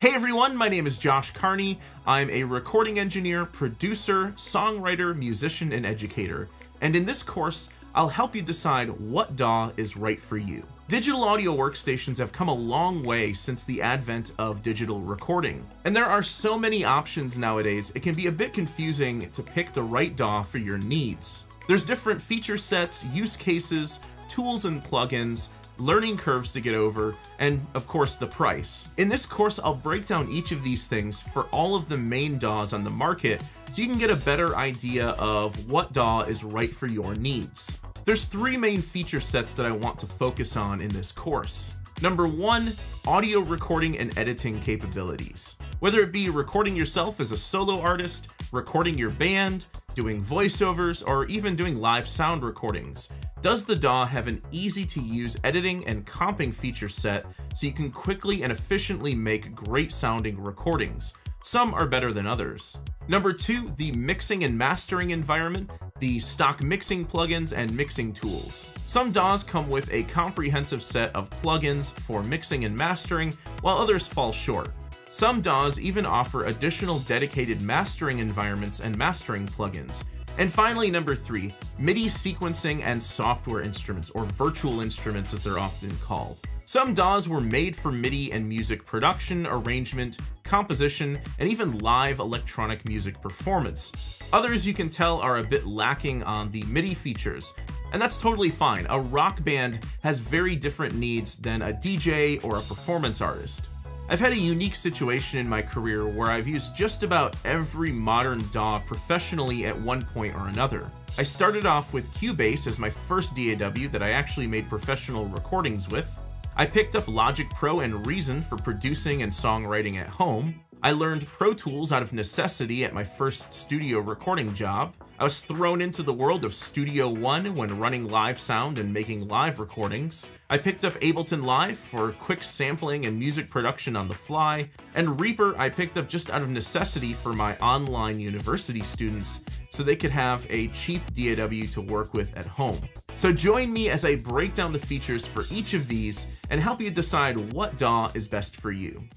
Hey everyone, my name is Josh Carney. I'm a recording engineer, producer, songwriter, musician, and educator. And in this course, I'll help you decide what DAW is right for you. Digital audio workstations have come a long way since the advent of digital recording. And there are so many options nowadays, it can be a bit confusing to pick the right DAW for your needs. There's different feature sets, use cases, tools and plugins, learning curves to get over, and of course the price. In this course, I'll break down each of these things for all of the main DAWs on the market so you can get a better idea of what DAW is right for your needs. There's three main feature sets that I want to focus on in this course. Number 1, audio recording and editing capabilities. Whether it be recording yourself as a solo artist, recording your band, doing voiceovers, or even doing live sound recordings, does the DAW have an easy-to-use editing and comping feature set so you can quickly and efficiently make great-sounding recordings? Some are better than others. Number 2, the mixing and mastering environment, the stock mixing plugins and mixing tools. Some DAWs come with a comprehensive set of plugins for mixing and mastering, while others fall short. Some DAWs even offer additional dedicated mastering environments and mastering plugins. And finally, number 3, MIDI sequencing and software instruments, or virtual instruments as they're often called. Some DAWs were made for MIDI and music production, arrangement, composition, and even live electronic music performance. Others, you can tell, are a bit lacking on the MIDI features. And that's totally fine. A rock band has very different needs than a DJ or a performance artist. I've had a unique situation in my career where I've used just about every modern DAW professionally at one point or another. I started off with Cubase as my first DAW that I actually made professional recordings with. I picked up Logic Pro and Reason for producing and songwriting at home. I learned Pro Tools out of necessity at my first studio recording job. I was thrown into the world of Studio One when running live sound and making live recordings. I picked up Ableton Live for quick sampling and music production on the fly, and Reaper I picked up just out of necessity for my online university students so they could have a cheap DAW to work with at home. So join me as I break down the features for each of these and help you decide what DAW is best for you.